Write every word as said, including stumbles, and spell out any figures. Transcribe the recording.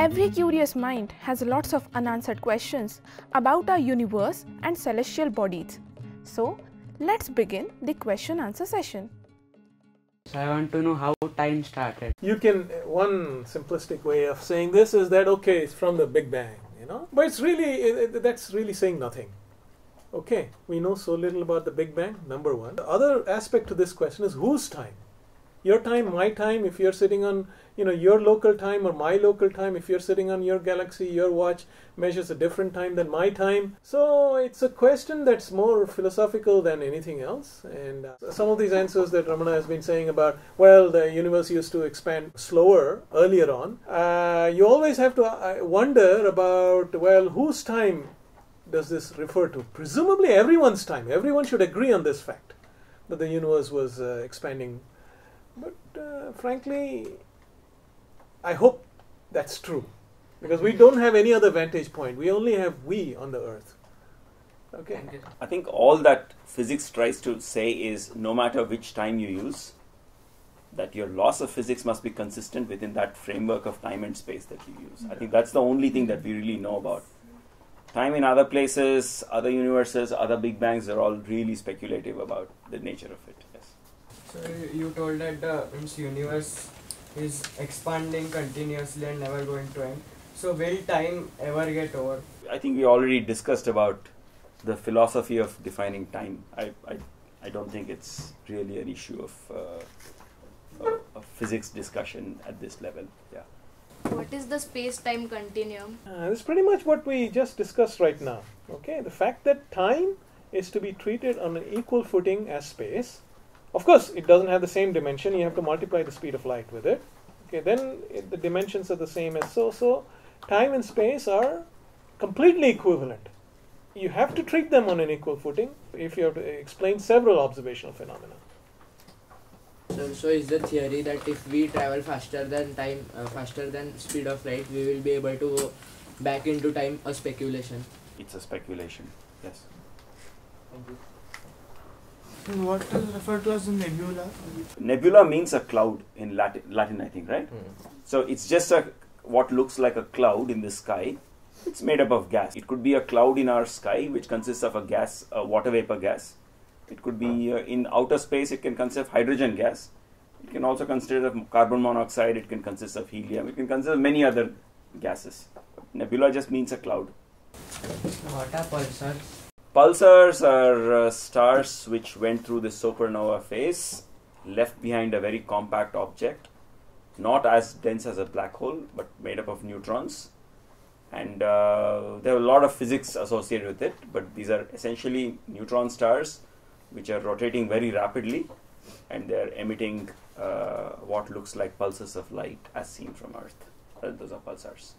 Every curious mind has lots of unanswered questions about our universe and celestial bodies. So, let's begin the question answer session. So I want to know how time started. You can, one simplistic way of saying this is that, okay, it's from the Big Bang, you know, but it's really, it, that's really saying nothing. Okay, we know so little about the Big Bang, number one. The other aspect to this question is whose time? Your time, my time, if you're sitting on, you know, your local time or my local time, if you're sitting on your galaxy, your watch measures a different time than my time. So it's a question that's more philosophical than anything else. And uh, some of these answers that Ramana has been saying about, well, the universe used to expand slower earlier on. Uh, you always have to wonder about, well, whose time does this refer to? Presumably everyone's time. Everyone should agree on this fact, that the universe was uh, expanding. But uh, frankly, I hope that's true, because we don't have any other vantage point. We only have we on the earth. Okay. I think all that physics tries to say is no matter which time you use, that your laws of physics must be consistent within that framework of time and space that you use. I think that's the only thing that we really know about. Time in other places, other universes, other Big Bangs are all really speculative about the nature of it. Yes. So you told that the universe is expanding continuously and never going to end. So will time ever get over? I think we already discussed about the philosophy of defining time. I, I, I don't think it's really an issue of, uh, of, of physics discussion at this level. Yeah. What is the space-time continuum? Uh, that's pretty much what we just discussed right now. Okay, the fact that time is to be treated on an equal footing as space. Of course, it doesn't have the same dimension. You have to multiply the speed of light with it. Okay, then it, the dimensions are the same as so. So time and space are completely equivalent. You have to treat them on an equal footing if you have to explain several observational phenomena. So, so is the theory that if we travel faster than time, uh, faster than speed of light, we will be able to go back into time a speculation? It's a speculation, yes. Thank you. What is referred to as a nebula? Nebula means a cloud in Latin, Latin I think, right? Mm. So it's just a what looks like a cloud in the sky. It's made up of gas. It could be a cloud in our sky, which consists of a gas, a water vapor gas. It could be uh, in outer space. It can consist of hydrogen gas. It can also consist of carbon monoxide. It can consist of helium. It can consist of many other gases. Nebula just means a cloud. What are pulsars? Pulsars are uh, stars which went through the supernova phase, left behind a very compact object, not as dense as a black hole, but made up of neutrons. And uh, there are a lot of physics associated with it, but these are essentially neutron stars which are rotating very rapidly, and they're emitting uh, what looks like pulses of light as seen from Earth. Those are pulsars.